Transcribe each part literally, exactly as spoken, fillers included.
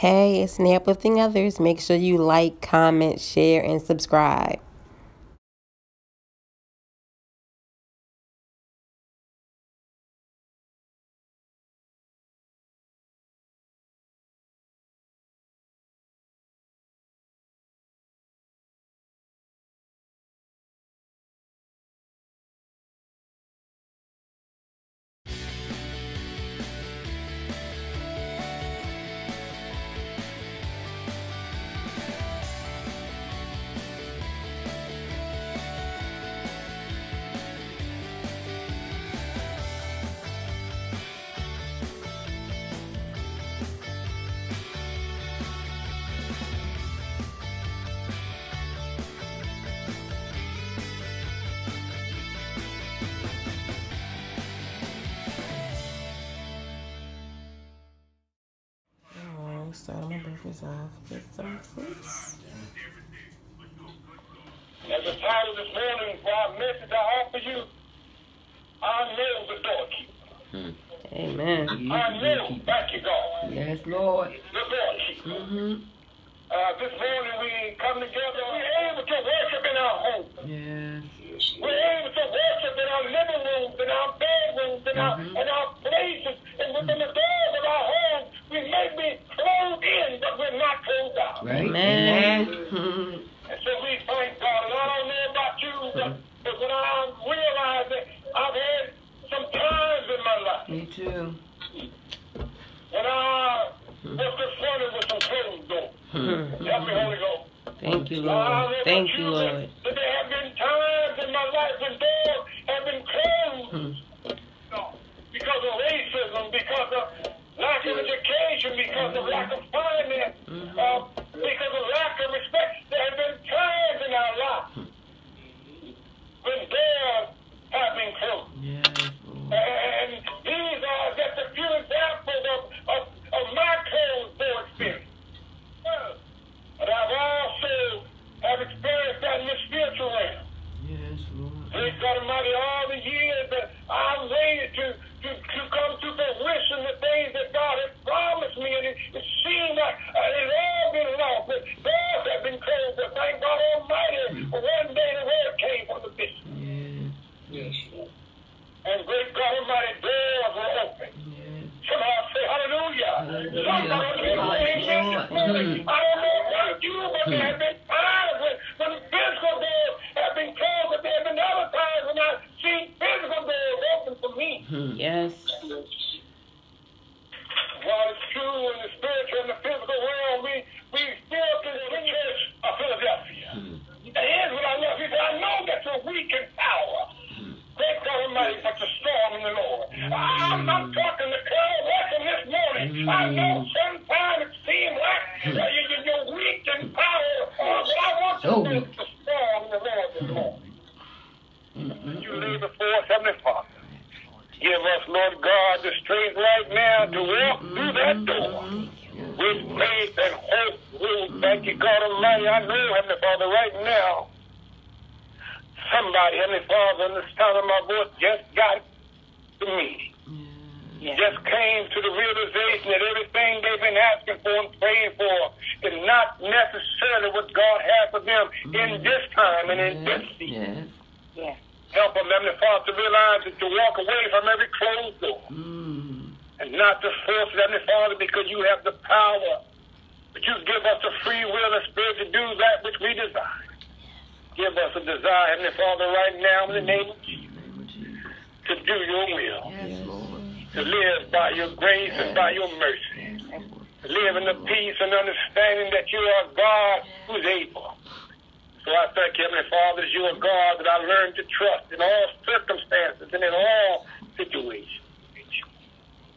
Hey, it's Nay Uplifting Others. Make sure you like, comment, share, and subscribe. Start my breakfast off with some fruits. As the title this morning, God message I offer you, I nailed the doorkeeper. Hmm. Amen. I nailed, thank you, God. Yes, Lord. The doorkeeper. Mm-hmm. Uh, this morning we come together, we're able to worship in our home. Yes. Yes, Lord. We're able to worship in our living rooms, in our bedrooms, in, mm-hmm. our, in our places, and within the doors of our homes. We may be closed in, but we're not closed out. Right. Amen. And so we thank God. And I don't know about you, but when I realize that I've had some times in my life. Me too. And I was confronted with some closed doors. Help me, Holy Ghost. Thank you, Lord. Thank you, Lord. But there have been times in my life when doors have been closed. Because of racism, because of lack of education, because of lack of finance, mm-hmm. uh, because of lack of respect. There have been times in our lives when doors have been closed. Yes, and these are just a few examples of, of, of my closed door experience. But I've also have experienced that in the spiritual realm. Yes, Lord. Praise God Almighty, all the years that I've waited to To, to come to fruition the things that God has promised me, and it, it seemed like uh, it's all been lost, but doors have been closed. But thank God Almighty, mm-hmm. one day the word came from the bishop. Yes, yes. And great God Almighty, doors were open. Yes. Somehow say hallelujah. Hallelujah. Somebody been saying this morning. Mm-hmm. I don't know about you, but mm-hmm. there have been times when, when physical doors have been closed, but there have been other times when I see physical doors open for me. Mm-hmm. Yes. Yes. While it's true in the spiritual and the physical realm, we, we still consider the church of Philadelphia. Mm-hmm. And here's what I love. He said, I know that you're weak in power. Mm-hmm. Thank God Almighty, but you're strong in the Lord. Mm-hmm. I'm not talking to Carol Weston this morning. Mm-hmm. I know sometimes it seems like mm-hmm. uh, you're, you're weak in power, uh, but I want so you to be strong in the Lord this morning. Mm-hmm. You lay before us, Heavenly Father. Give us, Lord God, the strength right now to walk through that door with faith and hope. We thank you, God Almighty. I know, Heavenly Father, right now, somebody, Heavenly Father, in the sound of my voice just got to me. Yeah. Just came to the realization that everything they've been asking for and praying for is not necessarily what God has for them in this time and in this season. Yes. Yeah. Help them, Heavenly Father, to realize that to walk away from every closed door mm. and not to force it, Heavenly Father, because you have the power. But you give us the free will and spirit to do that which we desire. Give us a desire, Heavenly Father, right now in the name of Jesus, to do your will, yes, Lord. To live by your grace yes. and by your mercy, yes, to live in the peace and understanding that you are God who's able. So I thank you, Heavenly Father, as you are God, that I learned to trust in all circumstances and in all situations.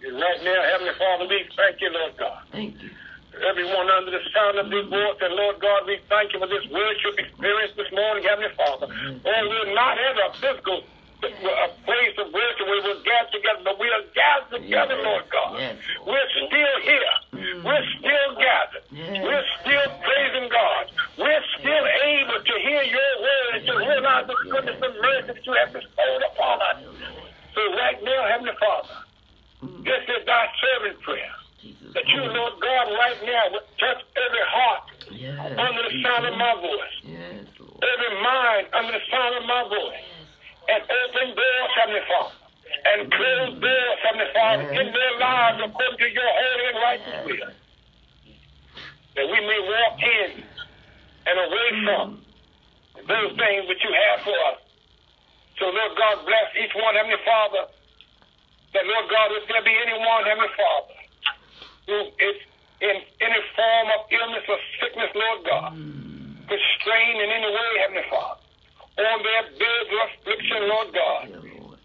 And right now, Heavenly Father, we thank you, Lord God. Thank you. Everyone under the sound of this voice, and Lord God, we thank you for this worship experience this morning, Heavenly Father. Lord, we're not in a physical a place of worship where we're gathered together, but we are gathered together, yes. Lord God. Yes. We're still here. Mm. We're still gathered. Yes. We're still praising God. We're still yes. able to hear your word and to realize the goodness and mercy that you have bestowed upon us. So right now, Heavenly Father, this is thy servant prayer. Jesus. that you, Lord God, right now would touch every heart yes, under the sound of my voice, yes, every mind under the sound of my voice, yes. And open doors, Heavenly Father, and close doors, Heavenly Father, yes. In their lives according to your holy and righteous yes. will, that we may walk in and away from those things that you have for us. So, Lord God, bless each one, Heavenly Father, that, Lord God, if there be anyone, Heavenly Father, who is in any form of illness or sickness, Lord God, constrained in any way, Heavenly Father, on their bed of affliction, Lord God,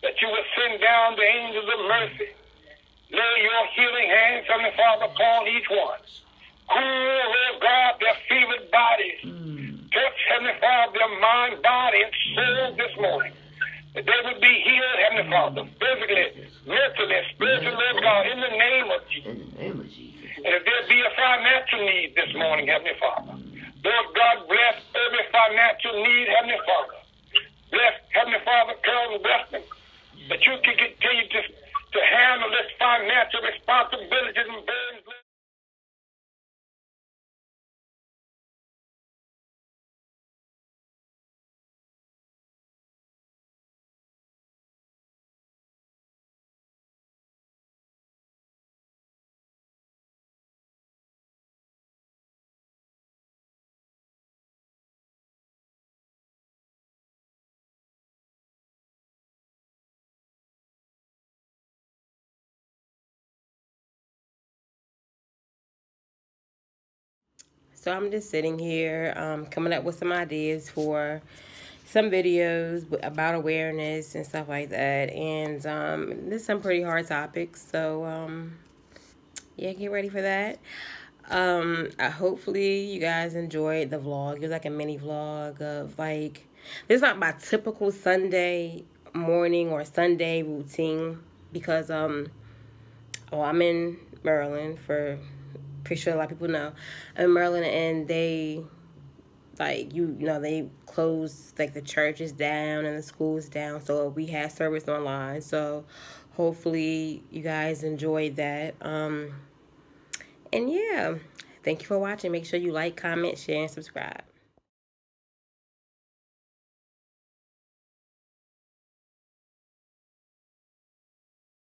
that you will send down the angels of mercy. Lay your healing hands, Heavenly Father, upon each one. Cool, Lord God, their fevered bodies. Touch, Heavenly Father, their mind, body, and soul this morning. That they would be healed, Heavenly Father, physically, mentally, spiritually, Lord God, in the name of Jesus. And if there be a financial need this morning, Heavenly Father, Lord God, bless every financial need, Heavenly Father. Bless, Heavenly Father, Carol Weston, that you can continue to, to handle this financial responsibility and burdens. So I'm just sitting here um, coming up with some ideas for some videos about awareness and stuff like that. And um, there's some pretty hard topics. So, um, yeah, get ready for that. Um, I, hopefully you guys enjoyed the vlog. It was like a mini vlog of like, this is not my typical Sunday morning or Sunday routine because um, oh, I'm in Maryland for... pretty sure a lot of people know in Maryland, and they like you, you know they closed like the churches down and the schools down, so we had service online. So hopefully you guys enjoyed that, um and yeah, thank you for watching. Make sure you like, comment, share, and subscribe.